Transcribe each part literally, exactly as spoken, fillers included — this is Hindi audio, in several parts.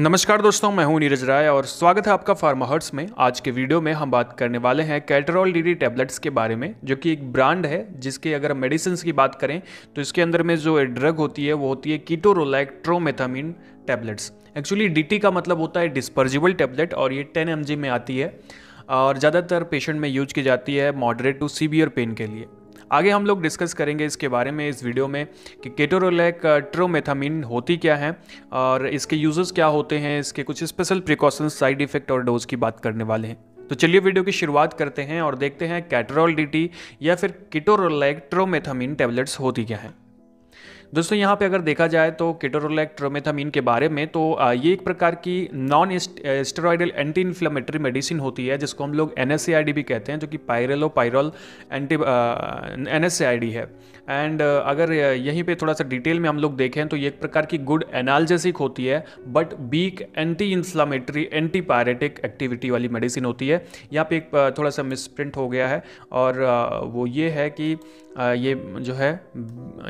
नमस्कार दोस्तों, मैं हूं नीरज राय और स्वागत है आपका फार्माहर्ट्स में। आज के वीडियो में हम बात करने वाले हैं केटोरोल डीडी टैबलेट्स के बारे में, जो कि एक ब्रांड है जिसके अगर मेडिसिन की बात करें तो इसके अंदर में जो ड्रग होती है वो होती है ketorolac tromethamine tablets. Actually DT का मतलब होता है डिस्पर्जिबल टैबलेट और ये टेन एम जी में आती है और ज़्यादातर पेशेंट में यूज की जाती है मॉडरेट टू सीवियर पेन के लिए। आगे हम लोग डिस्कस करेंगे इसके बारे में इस वीडियो में कि केटोरोलैक ट्रोमेथामिन होती क्या है और इसके यूजेस क्या होते हैं, इसके कुछ स्पेशल प्रिकॉशंस, साइड इफेक्ट और डोज की बात करने वाले हैं। तो चलिए वीडियो की शुरुआत करते हैं और देखते हैं केटोरोल डीटी या फिर केटोरोलैक ट्रोमेथामिन टैबलेट्स होती क्या है। दोस्तों यहाँ पे अगर देखा जाए तो केटोरोलैक ट्रोमेथामिन के बारे में तो ये एक प्रकार की non steroidal anti inflammatory medicine होती है जिसको हम लोग N S A I D भी कहते हैं, जो कि pyrrolo pyrrole anti N S A I D है। एंड अगर यहीं पे थोड़ा सा डिटेल में हम लोग देखें तो ये एक प्रकार की गुड एनाल्जेसिक होती है but weak anti inflammatory anti pyretic activity वाली मेडिसिन होती है। यहाँ पे एक थोड़ा सा मिसप्रिंट हो गया है और वो ये है कि ये जो है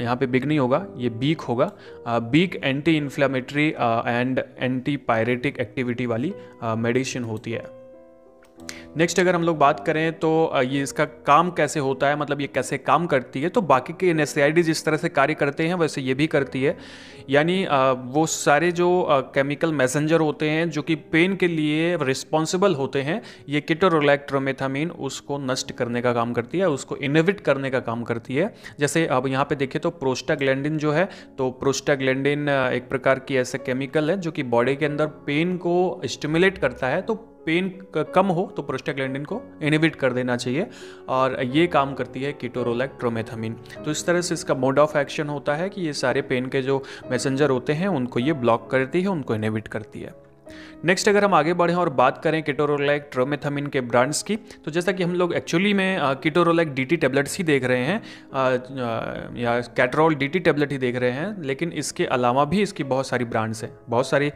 यहाँ पे बिग नहीं होगा, ये बीक होगा, beak anti inflammatory and anti pyretic activity वाली मेडिसिन होती है। नेक्स्ट अगर हम लोग बात करें तो ये इसका काम कैसे होता है, मतलब ये कैसे काम करती है, तो बाकी के N S A I D जिस तरह से कार्य करते हैं वैसे ये भी करती है। यानी वो सारे जो केमिकल मैसेंजर होते हैं जो कि पेन के लिए रिस्पॉन्सिबल होते हैं, ये केटोरोलैक ट्रोमेथामिन उसको नष्ट करने का काम करती है, उसको इनहिबिट करने का काम करती है। जैसे अब यहाँ पर देखें तो प्रोस्टाग्लैंडिन जो है, तो प्रोस्टाग्लैंडिन एक प्रकार की ऐसा केमिकल है जो कि बॉडी के अंदर पेन को स्टिमुलेट करता है। तो पेन कम हो तो प्रोस्टाग्लैंडिन को इनहिबिट कर देना चाहिए और ये काम करती है केटोरोलैक ट्रोमेथामिन। तो इस तरह से इसका मोड ऑफ एक्शन होता है कि ये सारे पेन के जो मैसेंजर होते हैं उनको ये ब्लॉक करती है, उनको इनहिबिट करती है। नेक्स्ट अगर हम आगे बढ़ें और बात करें केटोरोलैक ट्रोमेथामिन के ब्रांड्स की, तो जैसा कि हम लोग एक्चुअली में केटोरोलैक डीटी टैबलेट्स ही देख रहे हैं आ, आ, या केटोरोल डीटी टैबलेट ही देख रहे हैं, लेकिन इसके अलावा भी इसकी बहुत सारी ब्रांड्स हैं, बहुत सारी।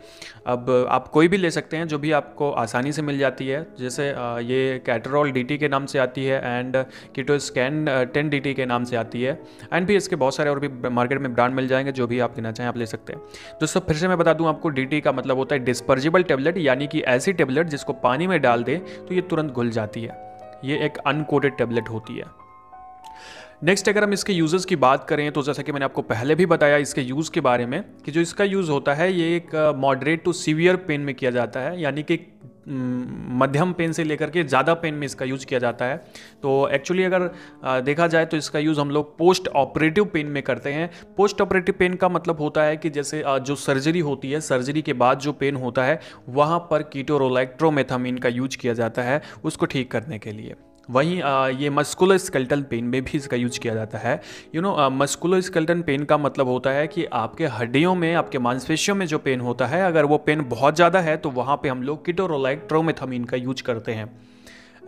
अब आप कोई भी ले सकते हैं जो भी आपको आसानी से मिल जाती है। जैसे आ, ये केटोरोल डीटी के नाम से आती है एंड कीटोस्कैन टेन डीटी के नाम से आती है एंड भी इसके बहुत सारे और भी मार्केट में ब्रांड मिल जाएंगे, जो भी आप लेना चाहें आप ले सकते हैं। दोस्तों फिर से मैं बता दूँ आपको, डीटी का मतलब होता है डिस्पर्ज टैबलेट, यानी कि ऐसी टैबलेट जिसको पानी में डाल दे तो ये तुरंत घुल जाती है, ये एक अनकोटेड टैबलेट होती है। नेक्स्ट अगर हम इसके यूजेस की बात करें तो जैसा कि मैंने आपको पहले भी बताया इसके यूज़ के बारे में कि जो इसका यूज़ होता है ये एक मॉडरेट टू सीवियर पेन में किया जाता है, यानी कि मध्यम पेन से लेकर के ज़्यादा पेन में इसका यूज़ किया जाता है। तो एक्चुअली अगर देखा जाए तो इसका यूज़ हम लोग पोस्ट ऑपरेटिव पेन में करते हैं। पोस्ट ऑपरेटिव पेन का मतलब होता है कि जैसे जो सर्जरी होती है, सर्जरी के बाद जो पेन होता है वहाँ पर केटोरोलैक ट्रोमेथामिन का यूज किया जाता है उसको ठीक करने के लिए। वहीं ये मस्कुलर स्केलेटल पेन में भी इसका यूज किया जाता है। You know muscular skeletal pain का मतलब होता है कि आपके हड्डियों में, आपके मांसपेशियों में जो पेन होता है, अगर वो पेन बहुत ज़्यादा है तो वहाँ पे हम लोग केटोरोलैक ट्रोमेथामिन का यूज करते हैं।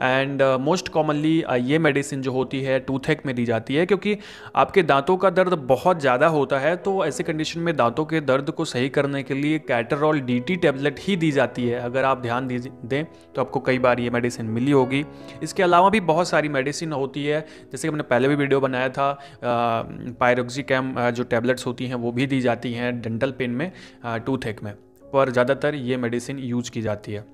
एंड मोस्ट कॉमनली ये मेडिसिन जो होती है टूथेक में दी जाती है, क्योंकि आपके दांतों का दर्द बहुत ज़्यादा होता है। तो ऐसे कंडीशन में दांतों के दर्द को सही करने के लिए केटोरोल डीटी टैबलेट ही दी जाती है। अगर आप ध्यान दें तो आपको कई बार ये मेडिसिन मिली होगी। इसके अलावा भी बहुत सारी मेडिसिन होती है, जैसे कि मैंने पहले भी वीडियो बनाया था, पायरोक्सिकैम जो टैबलेट्स होती हैं वो भी दी जाती हैं डेंटल पेन में, टूथेक में, पर ज़्यादातर ये मेडिसिन यूज की जाती है।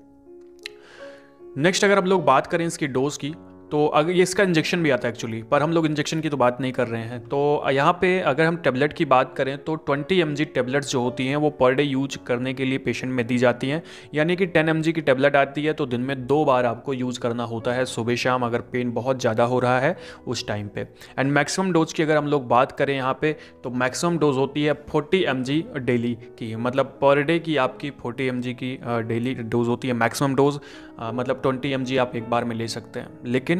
नेक्स्ट अगर हम लोग बात करें इसकी डोज़ की, तो अगर ये इसका इंजेक्शन भी आता है एक्चुअली, पर हम लोग इंजेक्शन की तो बात नहीं कर रहे हैं। तो यहाँ पे अगर हम टैबलेट की बात करें तो बीस एम जी टैबलेट्स जो होती हैं वो पर डे यूज करने के लिए पेशेंट में दी जाती हैं। यानी कि दस एम जी की टैबलेट आती है तो दिन में दो बार आपको यूज़ करना होता है, सुबह शाम, अगर पेन बहुत ज़्यादा हो रहा है उस टाइम पे। एंड मैक्सिमम डोज की अगर हम लोग बात करें यहाँ पे, तो मैक्सिमम डोज होती है चालीस एम जी डेली की, मतलब पर डे की आपकी चालीस एम जी की डेली डोज होती है मैक्सिमम डोज, मतलब बीस एम जी आप एक बार में ले सकते हैं। लेकिन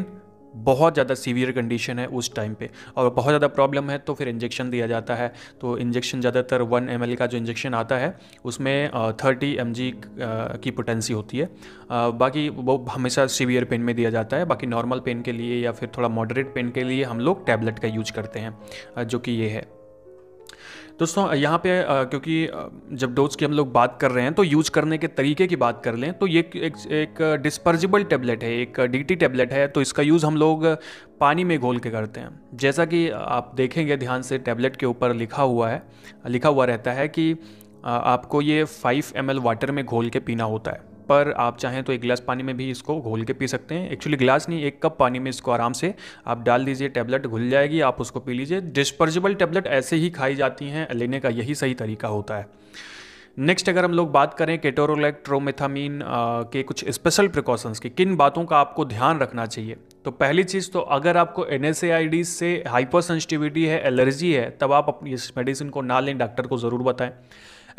बहुत ज़्यादा सीवियर कंडीशन है उस टाइम पे और बहुत ज़्यादा प्रॉब्लम है तो फिर इंजेक्शन दिया जाता है। तो इंजेक्शन ज़्यादातर वन एम एल का जो इंजेक्शन आता है उसमें तीस एम जी की पोटेंसी होती है। बाकी वो हमेशा सीवियर पेन में दिया जाता है, बाकी नॉर्मल पेन के लिए या फिर थोड़ा मॉडरेट पेन के लिए हम लोग टैबलेट का यूज करते हैं, जो कि ये है। दोस्तों यहाँ पे क्योंकि जब डोज की हम लोग बात कर रहे हैं तो यूज करने के तरीके की बात कर लें तो ये एक, एक डिस्पर्जिबल टैबलेट है, एक डीटी टैबलेट है, तो इसका यूज़ हम लोग पानी में घोल के करते हैं। जैसा कि आप देखेंगे ध्यान से टैबलेट के ऊपर लिखा हुआ है, लिखा हुआ रहता है कि आपको ये पाँच एम एल वाटर में घोल के पीना होता है, पर आप चाहें तो एक गिलास पानी में भी इसको घोल के पी सकते हैं। एक्चुअली गिलास नहीं, एक कप पानी में इसको आराम से आप डाल दीजिए, टैबलेट घुल जाएगी, आप उसको पी लीजिए। डिस्पर्जिबल टैबलेट ऐसे ही खाई जाती हैं, लेने का यही सही तरीका होता है। नेक्स्ट अगर हम लोग बात करें केटोरोलैक ट्रोमेथामिन के कुछ स्पेशल प्रिकॉशंस की, किन बातों का आपको ध्यान रखना चाहिए, तो पहली चीज़ तो अगर आपको N S A I D से हाइपर सेंसिटिविटी है, एलर्जी है, तब आप अपनी इस मेडिसिन को ना लें, डॉक्टर को ज़रूर बताएं।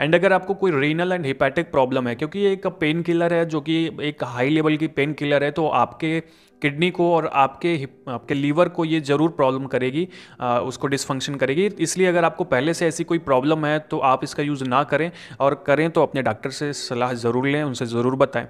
एंड अगर आपको कोई रीनल एंड हेपेटिक प्रॉब्लम है, क्योंकि ये एक पेन किलर है जो कि एक हाई लेवल की पेन किलर है, तो आपके किडनी को और आपके आपके लीवर को ये ज़रूर प्रॉब्लम करेगी, आ, उसको डिसफंक्शन करेगी। इसलिए अगर आपको पहले से ऐसी कोई प्रॉब्लम है तो आप इसका यूज़ ना करें, और करें तो अपने डॉक्टर से सलाह ज़रूर लें, उनसे ज़रूर बताएं।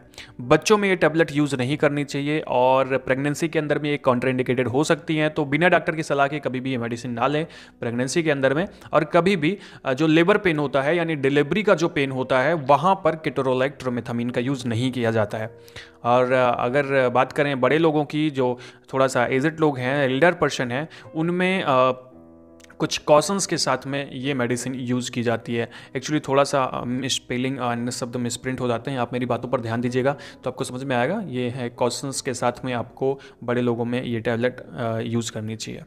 बच्चों में ये टैबलेट यूज़ नहीं करनी चाहिए, और प्रेगनेंसी के अंदर भी ये कॉन्ट्राइंडिकेटेड हो सकती हैं, तो बिना डॉक्टर की सलाह के कभी भी ये मेडिसिन ना लें प्रेगनेंसी के अंदर में। और कभी भी जो लेबर पेन होता है, यानी डिलीवरी का जो पेन होता है, वहाँ पर केटोरोलैक ट्रोमेथामिन का यूज़ नहीं किया जाता है। और अगर बात करें बड़े लोगों की, जो थोड़ा सा एजेड लोग हैं, एल्डर पर्सन हैं, उनमें आ, कुछ कॉशंस के साथ में ये मेडिसिन यूज़ की जाती है। एक्चुअली थोड़ा सा मिसस्पेलिंग, अन्य शब्द मिसप्रिंट हो जाते हैं, आप मेरी बातों पर ध्यान दीजिएगा तो आपको समझ में आएगा। ये है कॉशंस के साथ में आपको बड़े लोगों में ये टैबलेट यूज़ करनी चाहिए।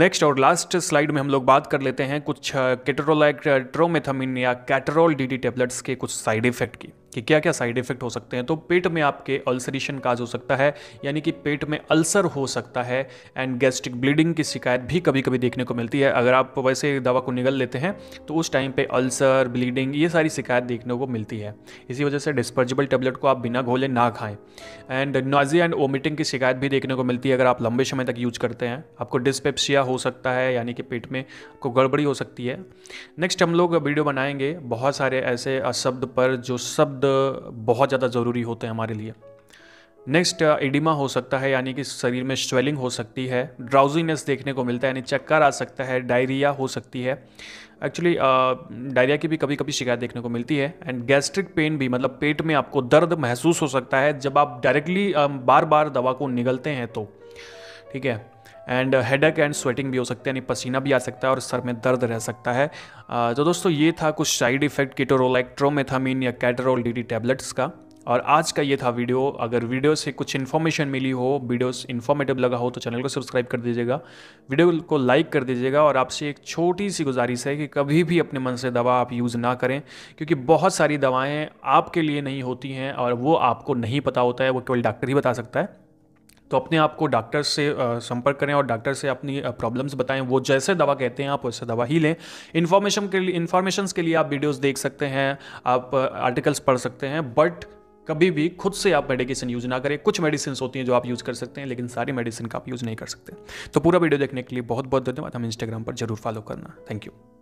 नेक्स्ट और लास्ट स्लाइड में हम लोग बात कर लेते हैं कुछ केटोरोलैक ट्रोमेथामिन या कैटोरोल डीडी टैबलेट्स के कुछ साइड इफेक्ट की, कि क्या क्या साइड इफेक्ट हो सकते हैं। तो पेट में आपके अल्सरेशन काज हो सकता है, यानी कि पेट में अल्सर हो सकता है, एंड गैस्ट्रिक ब्लीडिंग की शिकायत भी कभी कभी देखने को मिलती है। अगर आप वैसे दवा को निगल लेते हैं तो उस टाइम पे अल्सर, ब्लीडिंग, ये सारी शिकायत देखने को मिलती है। इसी वजह से डिस्पर्जिबल टैबलेट को आप बिना घोले ना खाएं। एंड नॉजिया एंड वोमिटिंग की शिकायत भी देखने को मिलती है अगर आप लंबे समय तक यूज करते हैं। आपको डिस्पेप्सिया हो सकता है, यानी कि पेट में को गड़बड़ी हो सकती है। नेक्स्ट हम लोग वीडियो बनाएंगे बहुत सारे ऐसे शब्द पर जो शब्द बहुत ज़्यादा ज़रूरी होते हैं हमारे लिए। नेक्स्ट एडिमा हो सकता है, यानी कि शरीर में स्वेलिंग हो सकती है, ड्राउजीनेस देखने को मिलता है, यानी चक्कर आ सकता है, डायरिया हो सकती है। एक्चुअली डायरिया की भी कभी कभी शिकायत देखने को मिलती है। एंड गैस्ट्रिक पेन भी, मतलब पेट में आपको दर्द महसूस हो सकता है जब आप डायरेक्टली बार बार दवा को निगलते हैं तो, ठीक है। एंड हेडेक एंड स्वेटिंग भी हो सकते हैं, यानी पसीना भी आ सकता है और सर में दर्द रह सकता है। uh, तो दोस्तों ये था कुछ साइड इफेक्ट केटोरोलैक ट्रोमेथामिन या कैटोरोल डीडी टैबलेट्स का, और आज का ये था वीडियो। अगर वीडियो से कुछ इन्फॉर्मेशन मिली हो, वीडियोस इन्फॉर्मेटिव लगा हो, तो चैनल को सब्सक्राइब कर दीजिएगा, वीडियो को लाइक कर दीजिएगा। और आपसे एक छोटी सी गुजारिश है कि कभी भी अपने मन से दवा आप यूज़ ना करें, क्योंकि बहुत सारी दवाएँ आपके लिए नहीं होती हैं और वो आपको नहीं पता होता है, वो केवल डॉक्टर ही बता सकता है। तो अपने आप को डॉक्टर से संपर्क करें और डॉक्टर से अपनी प्रॉब्लम्स बताएं, वो जैसे दवा कहते हैं आप वैसे दवा ही लें। इन्फॉर्मेशन के लिए इन्फॉर्मेशंस के लिए आप वीडियोस देख सकते हैं, आप आर्टिकल्स पढ़ सकते हैं, बट कभी भी खुद से आप मेडिकेशन यूज़ ना करें। कुछ मेडिसिन होती हैं जो आप यूज़ कर सकते हैं, लेकिन सारी मेडिसिन का आप यूज़ नहीं कर सकते। तो पूरा वीडियो देखने के लिए बहुत बहुत धन्यवाद। हम इंस्टाग्राम पर जरूर फॉलो करना। Thank you.